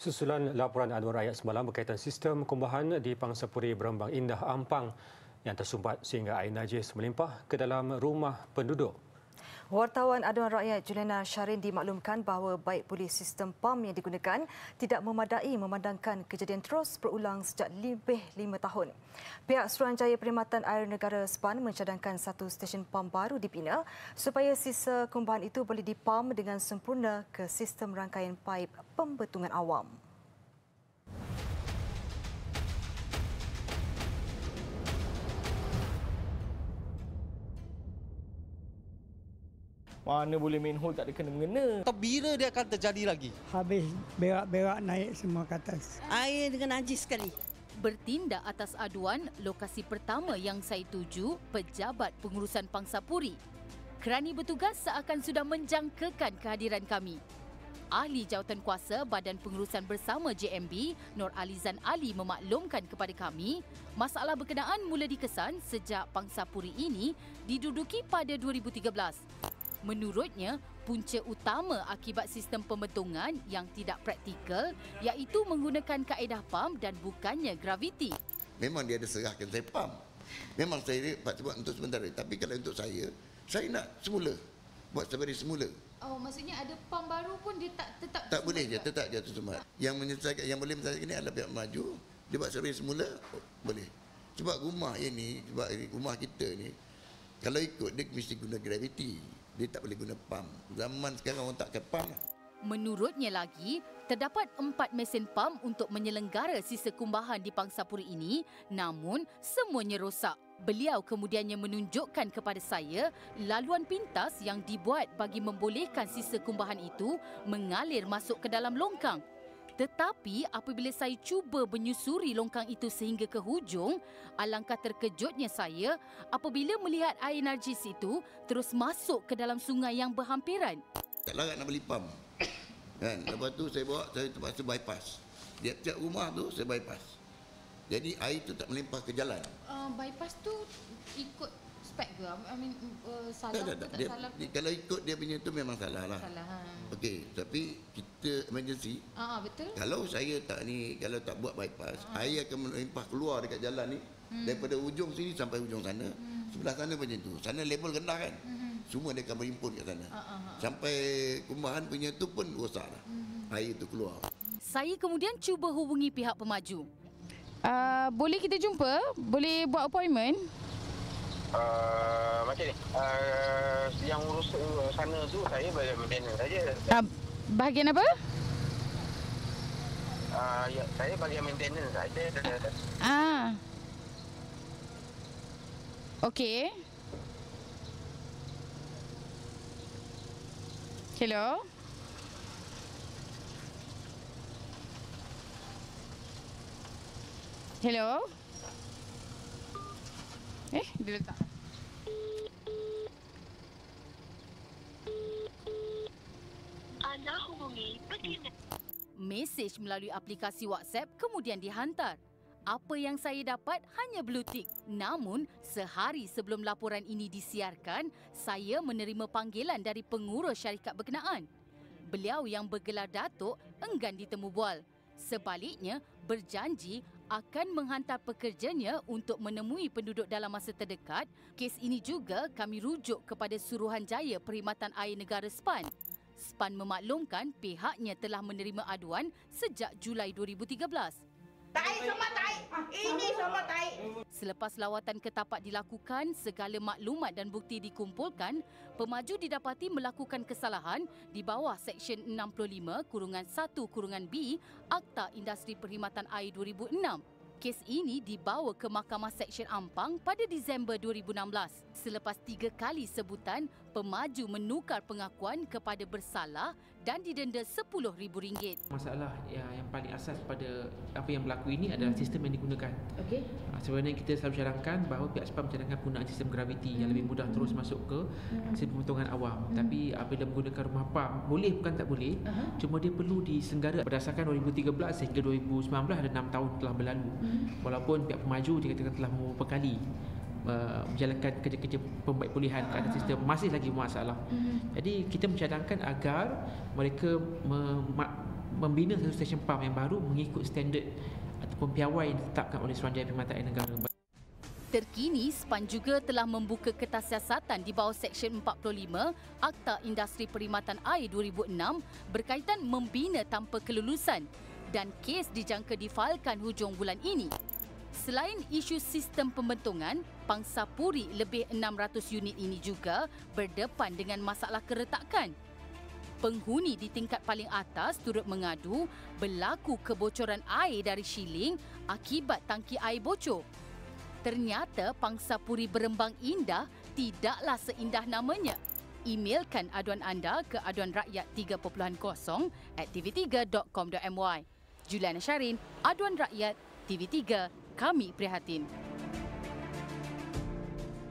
Susulan laporan Aduan Rakyat semalam berkaitan sistem kumbahan di Pangsapuri Berembang Indah Ampang yang tersumbat sehingga air najis melimpah ke dalam rumah penduduk. Wartawan Aduan Rakyat Juliana Shahrin dimaklumkan bahawa baik pulih sistem PAM yang digunakan tidak memadai memandangkan kejadian terus berulang sejak lebih 5 tahun. Pihak Suruhanjaya Perkhidmatan Air Negara SPAN mencadangkan satu stesen PAM baru dibina supaya sisa kumbahan itu boleh dipam dengan sempurna ke sistem rangkaian paip pembetungan awam. Mana boleh manhole tak ada kena-mengena. Bila dia akan terjadi lagi? Habis berak-berak naik semua ke atas. Air dengan najis sekali. Bertindak atas aduan, lokasi pertama yang saya tuju, Pejabat Pengurusan Pangsapuri. Kerani bertugas seakan sudah menjangkakan kehadiran kami. Ahli Jawatan Kuasa Badan Pengurusan Bersama JMB, Nor Alizan Ali memaklumkan kepada kami, masalah berkenaan mula dikesan sejak Pangsapuri ini diduduki pada 2013. Menurutnya, punca utama akibat sistem pembentungan yang tidak praktikal iaitu menggunakan kaedah PAM dan bukannya graviti. Memang dia ada serahkan saya PAM. Memang saya buat untuk sementara. Tapi kalau untuk saya nak semula. Buat seperti semula. Oh, maksudnya ada PAM baru pun dia tak boleh je, tetap je tu semua. Yang menyelesaikan, yang boleh menyelesaikan ini adalah pihak maju. Dia buat seperti semula, boleh. Sebab rumah ini, sebab rumah kita ni, kalau ikut dia mesti guna graviti. Dia tak boleh guna PAM. Zaman sekarang orang tak pakai PAM. Menurutnya lagi, terdapat 4 mesin PAM untuk menyelenggara sisa kumbahan di Pangsapuri ini, namun semuanya rosak. Beliau kemudiannya menunjukkan kepada saya laluan pintas yang dibuat bagi membolehkan sisa kumbahan itu mengalir masuk ke dalam longkang. Tetapi apabila saya cuba menyusuri longkang itu sehingga ke hujung, alangkah terkejutnya saya apabila melihat air najis itu terus masuk ke dalam sungai yang berhampiran. Tak larat nak beli PAM. Kan? Lepas tu saya terpaksa bypass. Di tiap rumah tu saya bypass. Jadi air itu tak melimpah ke jalan. Bypass tu ikut spek ke? Salah tak, tak dia, salah? Kalau ikut dia punya tu memang salah lah. Salah. Okey, tapi kita emergency. Betul. Kalau saya tak buat bypass, air akan melimpah keluar dekat jalan ni daripada hujung sini sampai hujung sana. Sebelah sana macam tu. Sana level rendah kan. Semua dia akan berhimpun kat sana. Sampai kumbahan punya tu pun rosak lah. Air tu keluar. Saya kemudian cuba hubungi pihak pemaju. Boleh kita jumpa? Boleh buat appointment? Macam ni. Yang urus sana tu saya bahagian saja. Bahagian apa? Ya, saya bahagian maintenance saja. Okey. Hello. Hello. Dia letak. Anda hubungi peminat. Mesej melalui aplikasi WhatsApp kemudian dihantar. Apa yang saya dapat hanya blue tick. Namun, sehari sebelum laporan ini disiarkan, saya menerima panggilan dari pengurus syarikat berkenaan. Beliau yang bergelar Datuk enggan ditemu bual. Sebaliknya, berjanji akan menghantar pekerjanya untuk menemui penduduk dalam masa terdekat. Kes ini juga kami rujuk kepada Suruhanjaya Perkhidmatan Air Negara SPAN. SPAN memaklumkan pihaknya telah menerima aduan sejak Julai 2013. Taik semua taik. Ini semua taik. Selepas lawatan ke tapak dilakukan, segala maklumat dan bukti dikumpulkan, pemaju didapati melakukan kesalahan di bawah Seksyen 65(1)(b) Akta Industri Perkhidmatan Air 2006. Kes ini dibawa ke Mahkamah Seksyen Ampang pada Disember 2016. Selepas 3 kali sebutan, pemaju menukar pengakuan kepada bersalah dan didenda RM10,000. Masalah yang paling asas pada apa yang berlaku ini adalah sistem yang digunakan. Okey. Sebenarnya kita selalu cadangkan bahawa pihak SPAN mencadangkan penggunaan sistem graviti yang lebih mudah terus masuk ke sistem pembentungan awam. Tapi apabila menggunakan rumah PAM, boleh bukan tak boleh, cuma dia perlu disenggara berdasarkan 2013 sehingga 2019 ada 6 tahun telah berlalu. Walaupun pihak pemaju dikatakan telah beberapa kali menjalankan kerja-kerja pembaikpulihan kerana sistem masih lagi bermasalah. Jadi kita mencadangkan agar mereka membina satu stesen pam yang baru mengikut standard ataupun piawai yang ditetapkan oleh Suruhanjaya Perkhidmatan Air Negara. Terkini, SPAN juga telah membuka kertas siasatan di bawah Seksyen 45 Akta Industri Perkhidmatan Air 2006 berkaitan membina tanpa kelulusan dan kes dijangka difailkan hujung bulan ini. Selain isu sistem pembentungan, Pangsapuri lebih 600 unit ini juga berdepan dengan masalah keretakan. Penghuni di tingkat paling atas turut mengadu berlaku kebocoran air dari shilling akibat tangki air bocor. Ternyata Pangsapuri Berembang Indah tidaklah seindah namanya. Emailkan aduan anda ke aduanrakyat3.0@aktiviti3.com.my. Juliana Shahrin, Aduan Rakyat, TV3, kami prihatin.